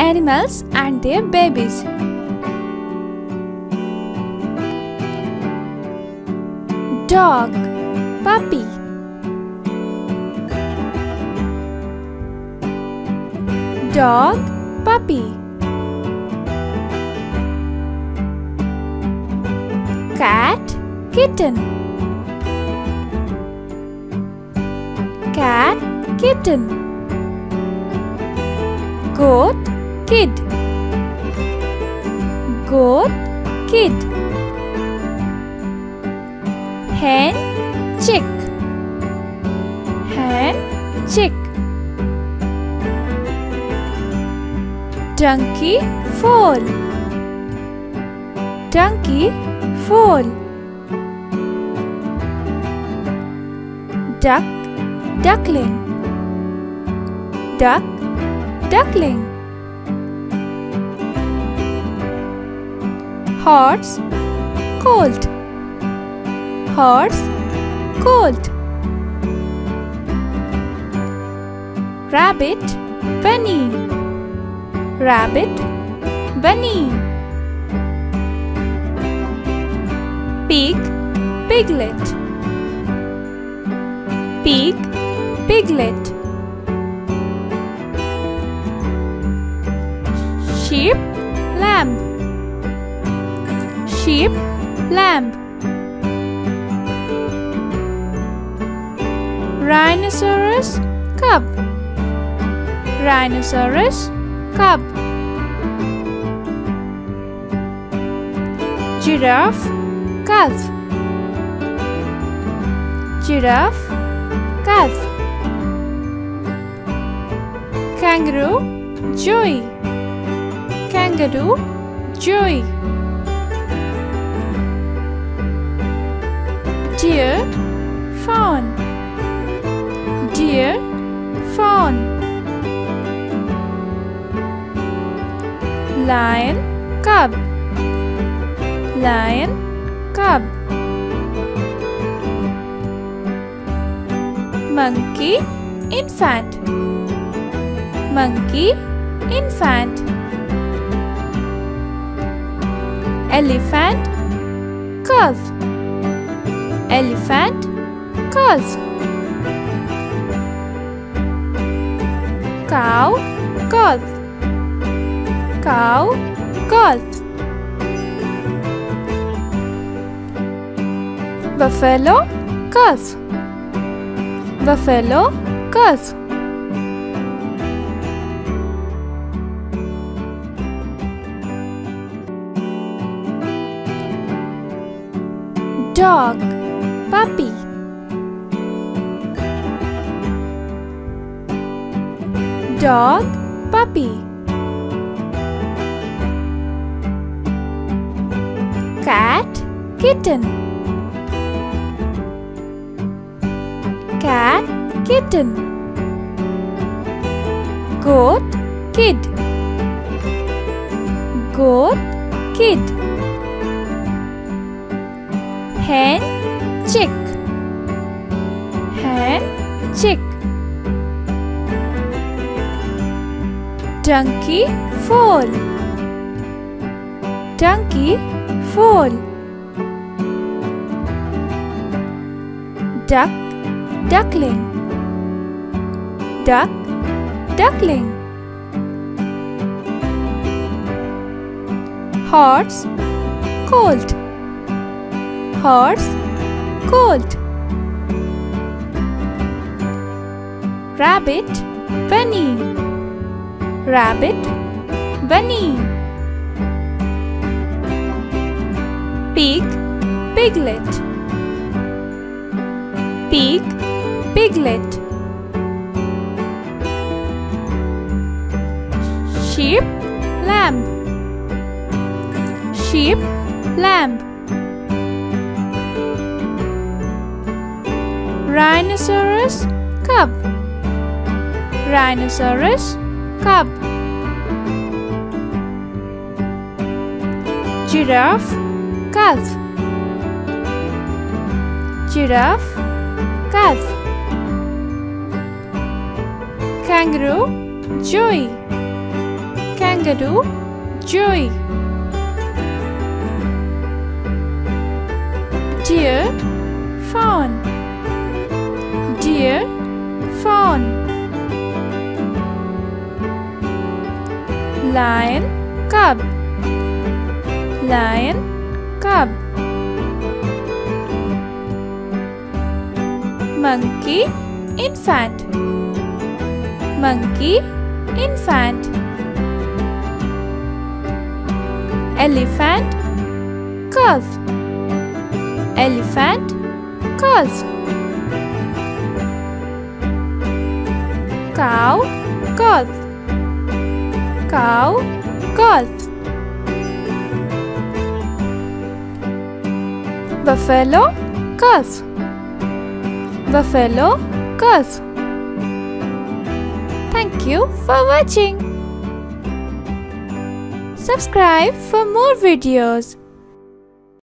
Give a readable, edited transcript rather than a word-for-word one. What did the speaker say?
animals and their babies. Dog, puppy. Dog, puppy. Cat, kitten. Cat, kitten. Goat, kid. Goat, kid. Hen, chick. Hen, chick. Donkey, foal. Donkey, foal. Duck, duckling. Duck, duckling. Horse, colt. Horse, colt. Rabbit, bunny. Rabbit, bunny. Pig, piglet. Pig, piglet. Sheep, lamb. Sheep, lamb. Rhinoceros, cub. Rhinoceros, cub. Giraffe, calf. Giraffe, calf. Kangaroo, joey. Kangaroo, joey. Deer, fawn. Deer, fawn. Lion, cub. Lion, cub. Monkey, infant. Monkey, infant. Elephant, calf. Elephant, calf. Cow, calf. Cow, calf. Buffalo, calf. Buffalo, calf. Dog, puppy. Dog, puppy. Cat, kitten. Cat, kitten. Goat, kid. Goat, kid. Hen, chick. Hen, chick. Donkey, foal. Donkey, foal. Duck, duckling. Duck, duckling. Horse, colt. Horse, colt. Rabbit, bunny. Rabbit, bunny. Pig, piglet. Pig, piglet. Sheep, lamb. Sheep, lamb. Rhinoceros, cub. Rhinoceros, cub. Giraffe, calf. Giraffe, calf. Kangaroo, joey. Kangaroo, joy. Deer, fawn. Deer, fawn. Lion, cub. Lion, cub. Monkey, infant. Monkey, infant. Elephant, calf. Elephant, calf. Cow, calf. Cow, calf. Buffalo, calf. Buffalo, calf. Thank you for watching. Subscribe for more videos.